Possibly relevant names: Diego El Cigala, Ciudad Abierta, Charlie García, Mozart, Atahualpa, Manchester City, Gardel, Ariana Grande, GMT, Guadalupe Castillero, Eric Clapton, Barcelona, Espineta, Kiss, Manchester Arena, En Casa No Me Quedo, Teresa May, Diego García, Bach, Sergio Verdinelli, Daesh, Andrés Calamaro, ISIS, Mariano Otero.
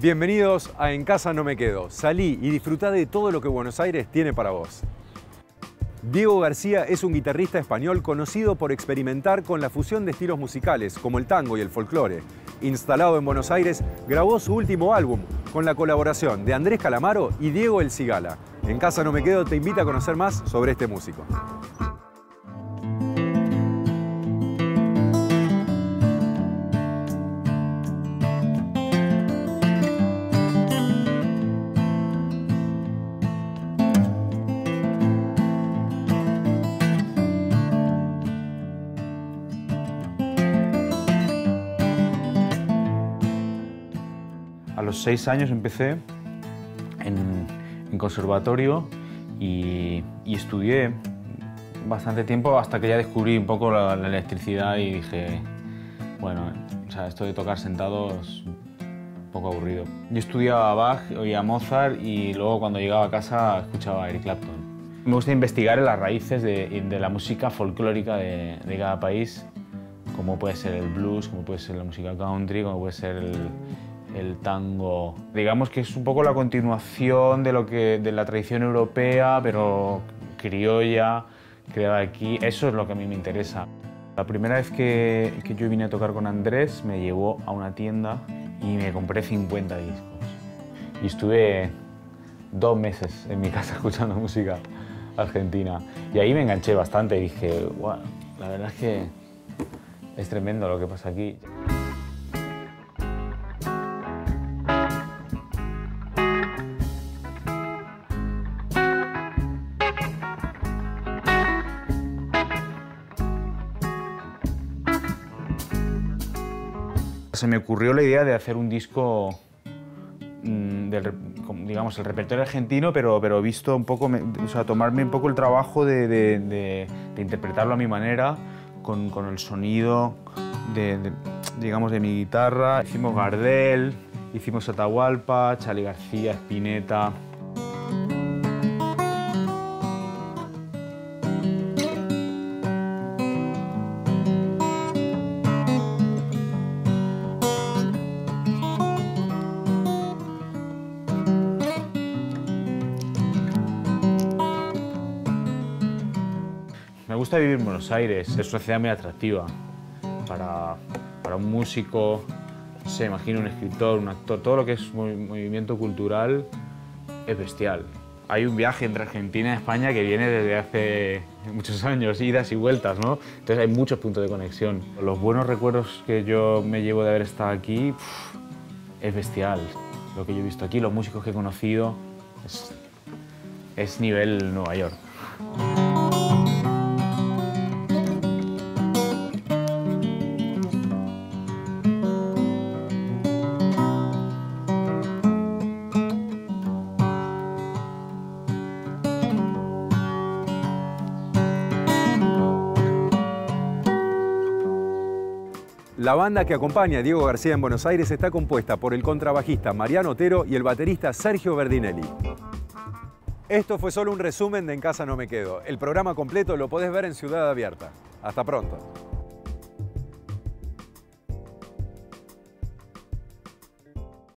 Bienvenidos a En Casa No Me Quedo. Salí y disfrutá de todo lo que Buenos Aires tiene para vos. Diego García es un guitarrista español conocido por experimentar con la fusión de estilos musicales, como el tango y el folclore. Instalado en Buenos Aires, grabó su último álbum con la colaboración de Andrés Calamaro y Diego El Cigala. En Casa No Me Quedo te invita a conocer más sobre este músico. A los 6 años empecé en conservatorio y estudié bastante tiempo hasta que ya descubrí un poco la electricidad y dije, bueno, o sea, esto de tocar sentado es un poco aburrido. Yo estudiaba a Bach, oía a Mozart y luego cuando llegaba a casa escuchaba a Eric Clapton. Me gusta investigar en las raíces de la música folclórica de cada país, como puede ser el blues, como puede ser la música country, como puede ser el tango. Digamos que es un poco la continuación de la tradición europea, pero criolla, creada aquí. Eso es lo que a mí me interesa. La primera vez que yo vine a tocar con Andrés, me llevó a una tienda y me compré 50 discos. Y estuve 2 meses en mi casa escuchando música argentina. Y ahí me enganché bastante y dije, wow, la verdad es que es tremendo lo que pasa aquí. Se me ocurrió la idea de hacer un disco, digamos, el repertorio argentino, pero visto un poco, o sea, tomarme un poco el trabajo de interpretarlo a mi manera, con el sonido digamos, de mi guitarra. Hicimos Gardel, hicimos Atahualpa, Charlie García, Espineta. Me gusta vivir en Buenos Aires, es una ciudad muy atractiva para un músico, se imagina un escritor, un actor, todo lo que es movimiento cultural es bestial. Hay un viaje entre Argentina y España que viene desde hace muchos años, idas y vueltas, ¿no? Entonces hay muchos puntos de conexión. Los buenos recuerdos que yo me llevo de haber estado aquí, es bestial. Lo que yo he visto aquí, los músicos que he conocido, es nivel Nueva York. La banda que acompaña a Diego García en Buenos Aires está compuesta por el contrabajista Mariano Otero y el baterista Sergio Verdinelli. Esto fue solo un resumen de En Casa No Me Quedo. El programa completo lo podés ver en Ciudad Abierta. Hasta pronto.